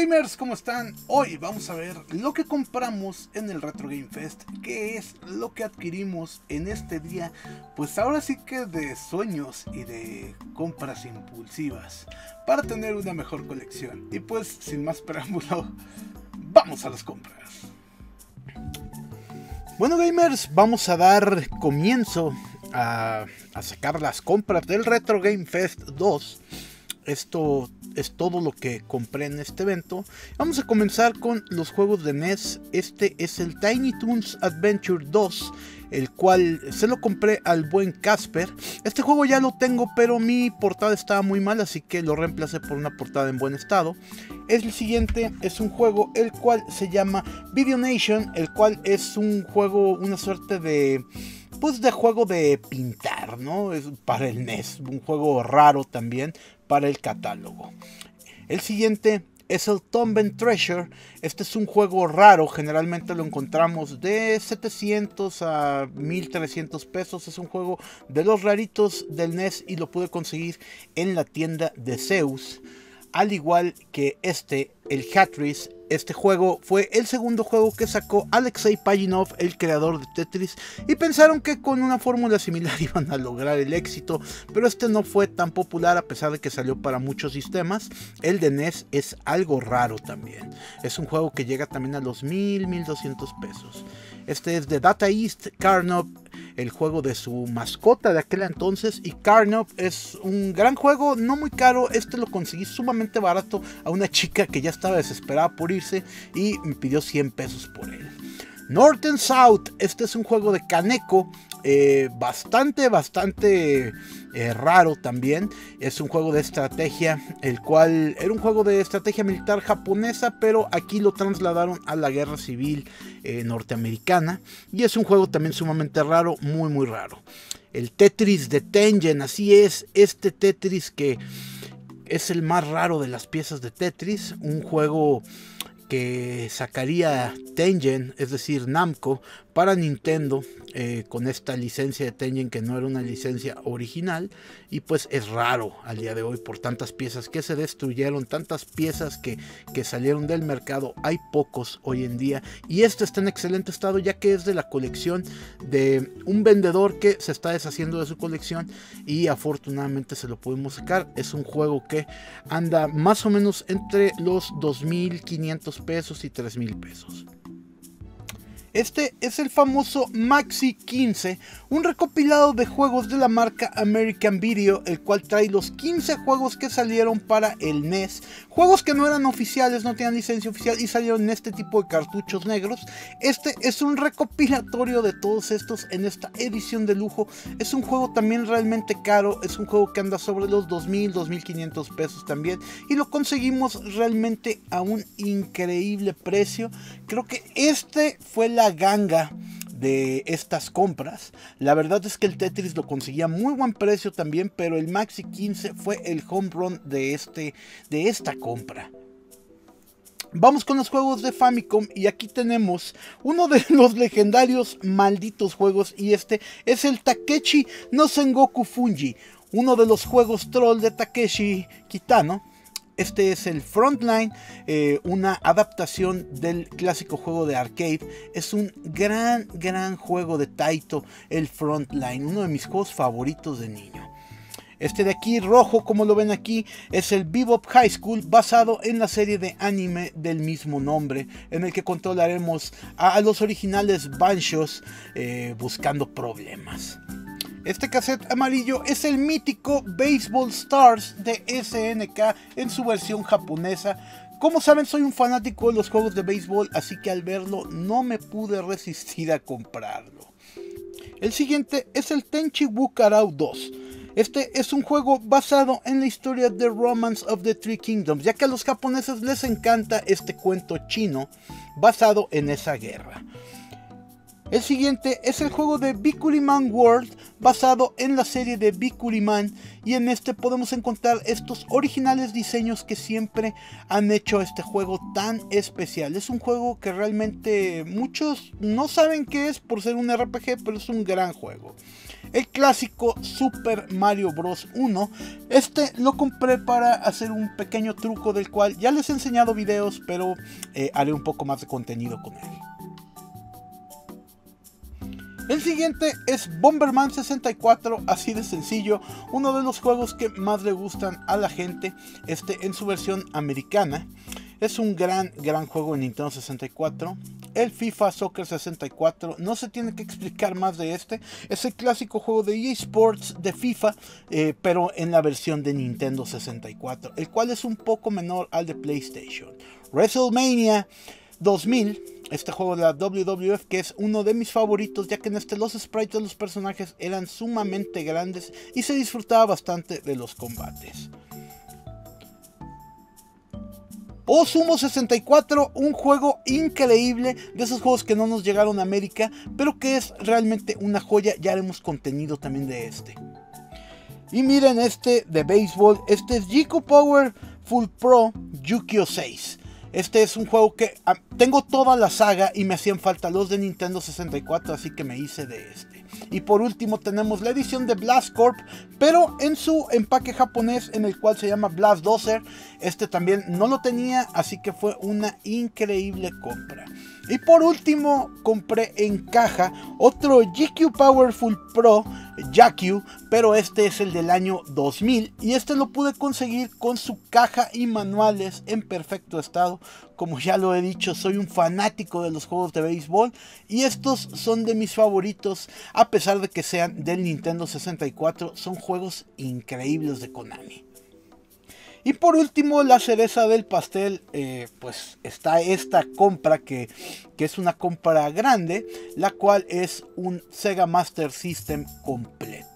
gamers, ¿cómo están? Hoy vamos a ver lo que compramos en el Retro Game Fest, qué es lo que adquirimos en este día, pues ahora sí que de sueños y de compras impulsivas, para tener una mejor colección. Y pues, sin más preámbulo, ¡vamos a las compras! Bueno gamers, vamos a dar comienzo a sacar las compras del Retro Game Fest 2. Esto es todo lo que compré en este evento. Vamos a comenzar con los juegos de NES. Este es el Tiny Toons Adventure 2, el cual se lo compré al buen Casper. Este juego ya lo tengo, pero mi portada estaba muy mal, así que lo reemplacé por una portada en buen estado. El siguiente es un juego el cual se llama Video Nation, el cual es un juego, una suerte de... pues de juego de pintar, ¿no? Es para el NES, un juego raro también para el catálogo. El siguiente es el Tomb and Treasure. Este es un juego raro, generalmente lo encontramos de 700 a 1300 pesos. Es un juego de los raritos del NES y lo pude conseguir en la tienda de Zeus. Al igual que este, el Hattrice. Este juego fue el segundo juego que sacó Alexei Pajinov, el creador de Tetris, y pensaron que con una fórmula similar iban a lograr el éxito, pero este no fue tan popular a pesar de que salió para muchos sistemas. El de NES es algo raro también, es un juego que llega también a los 1200 pesos. Este es de Data East Carnot, el juego de su mascota de aquel entonces, y Carnap es un gran juego, no muy caro. Este lo conseguí sumamente barato a una chica que ya estaba desesperada por irse y me pidió 100 pesos por él. North and South, este es un juego de Kaneko, bastante raro también. Es un juego de estrategia, el cual era un juego de estrategia militar japonesa, pero aquí lo trasladaron a la guerra civil norteamericana, y es un juego también sumamente raro, muy raro. El Tetris de Tengen, así es, este Tetris que es el más raro de las piezas de Tetris, un juego que sacaría Tengen, es decir Namco, para Nintendo, con esta licencia de Tengen que no era una licencia original, y pues es raro al día de hoy por tantas piezas que se destruyeron, tantas piezas que salieron del mercado. Hay pocos hoy en día, y este está en excelente estado ya que es de la colección de un vendedor que se está deshaciendo de su colección y afortunadamente se lo pudimos sacar. Es un juego que anda más o menos entre los 2500 pesos y 3000 pesos. Este es el famoso Maxi 15, un recopilado de juegos de la marca American Video, el cual trae los 15 juegos que salieron para el NES, juegos que no eran oficiales, no tenían licencia oficial y salieron en este tipo de cartuchos negros. Este es un recopilatorio de todos estos en esta edición de lujo. Es un juego también realmente caro, es un juego que anda sobre los 2000, 2500 pesos también, y lo conseguimos realmente a un increíble precio. Creo que este fue la ganga de estas compras. La verdad es que el Tetris lo conseguía a muy buen precio también, pero el Maxi 15 fue el home run de esta compra. Vamos con los juegos de Famicom, y aquí tenemos uno de los legendarios malditos juegos, y este es el Takeshi no Sengoku Funji, uno de los juegos troll de Takeshi Kitano. Este es el Frontline, una adaptación del clásico juego de arcade. Es un gran juego de Taito, el Frontline, uno de mis juegos favoritos de niño. Este de aquí, rojo, como lo ven aquí, es el Bebop High School, basado en la serie de anime del mismo nombre, en el que controlaremos a los originales Banshees buscando problemas. Este cassette amarillo es el mítico Baseball Stars de SNK en su versión japonesa. Como saben, soy un fanático de los juegos de béisbol, así que al verlo no me pude resistir a comprarlo. El siguiente es el Tenchi Wukarao 2. Este es un juego basado en la historia de The Romance of the Three Kingdoms, ya que a los japoneses les encanta este cuento chino basado en esa guerra. El siguiente es el juego de Bikuriman World, basado en la serie de Bikuriman, y en este podemos encontrar estos originales diseños que siempre han hecho este juego tan especial. Es un juego que realmente muchos no saben qué es por ser un RPG, pero es un gran juego. El clásico Super Mario Bros. 1, este lo compré para hacer un pequeño truco del cual ya les he enseñado videos, pero haré un poco más de contenido con él. El siguiente es Bomberman 64, así de sencillo, uno de los juegos que más le gustan a la gente, en su versión americana. Es un gran juego en Nintendo 64. El FIFA Soccer 64, no se tiene que explicar más de este. Es el clásico juego de EA Sports de FIFA, pero en la versión de Nintendo 64, el cual es un poco menor al de PlayStation. WrestleMania 2000. Este juego de la WWF, que es uno de mis favoritos, ya que en este los sprites de los personajes eran sumamente grandes y se disfrutaba bastante de los combates. Sumo 64, un juego increíble, de esos juegos que no nos llegaron a América, pero que es realmente una joya. Ya haremos contenido también de este. Y miren este de béisbol, este es Jiku Power Full Pro Yukio 6. Este es un juego que tengo toda la saga y me hacían falta los de Nintendo 64, así que me hice de este. Y por último tenemos la edición de Blast Corp, pero en su empaque japonés, en el cual se llama Blast Dozer. Este también no lo tenía, así que fue una increíble compra. Y por último compré en caja otro GQ Powerful Pro Jakyu, pero este es el del año 2000 y este lo pude conseguir con su caja y manuales en perfecto estado. Como ya lo he dicho, soy un fanático de los juegos de béisbol y estos son de mis favoritos, a pesar de que sean del Nintendo 64, son juegos increíbles de Konami. Y por último, la cereza del pastel, pues está esta compra que es una compra grande, la cual es un Sega Master System completo.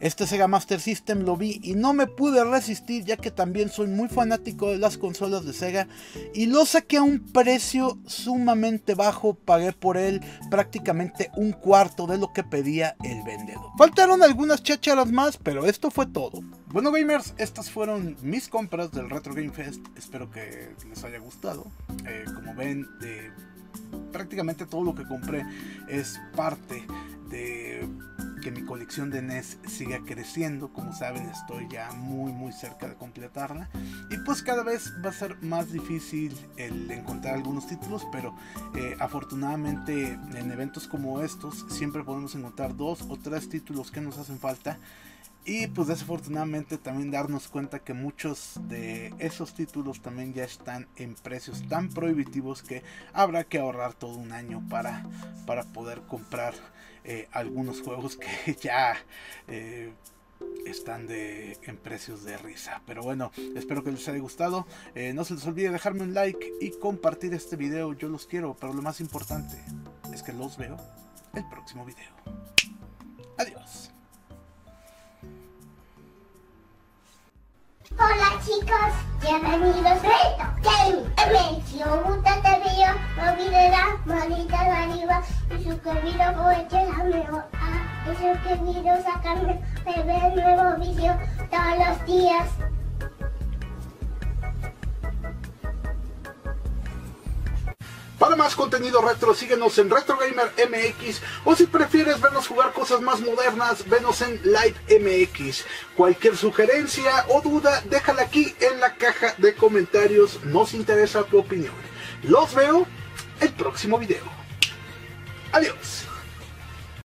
Este Sega Master System lo vi y no me pude resistir, ya que también soy muy fanático de las consolas de Sega y lo saqué a un precio sumamente bajo. Pagué por él prácticamente un cuarto de lo que pedía el vendedor. Faltaron algunas chácharas más, pero esto fue todo. Bueno gamers, estas fueron mis compras del Retro Game Fest. Espero que les haya gustado. Como ven, prácticamente todo lo que compré es parte de que mi colección de NES siga creciendo. Como saben, estoy ya muy cerca de completarla y pues cada vez va a ser más difícil el encontrar algunos títulos, pero afortunadamente en eventos como estos siempre podemos encontrar 2 o 3 títulos que nos hacen falta. Y pues desafortunadamente también darnos cuenta que muchos de esos títulos también ya están en precios tan prohibitivos que habrá que ahorrar todo un año para poder comprar algunos juegos que ya están en precios de risa. Pero bueno, espero que les haya gustado. No se les olvide dejarme un like y compartir este video. Yo los quiero, pero lo más importante es que los veo el próximo video. Adiós. Hola chicos, bienvenidos a Retro Game. Si os gusta este video, no olviden las manitas arriba y suscribiros porque es la mejor. Y suscribiros a Carnap para ver nuevos videos todos los días. Para más contenido retro, síguenos en Retro Gamer MX, o si prefieres vernos jugar cosas más modernas, venos en Live MX. Cualquier sugerencia o duda, déjala aquí en la caja de comentarios. Nos interesa tu opinión. Los veo el próximo video. Adiós.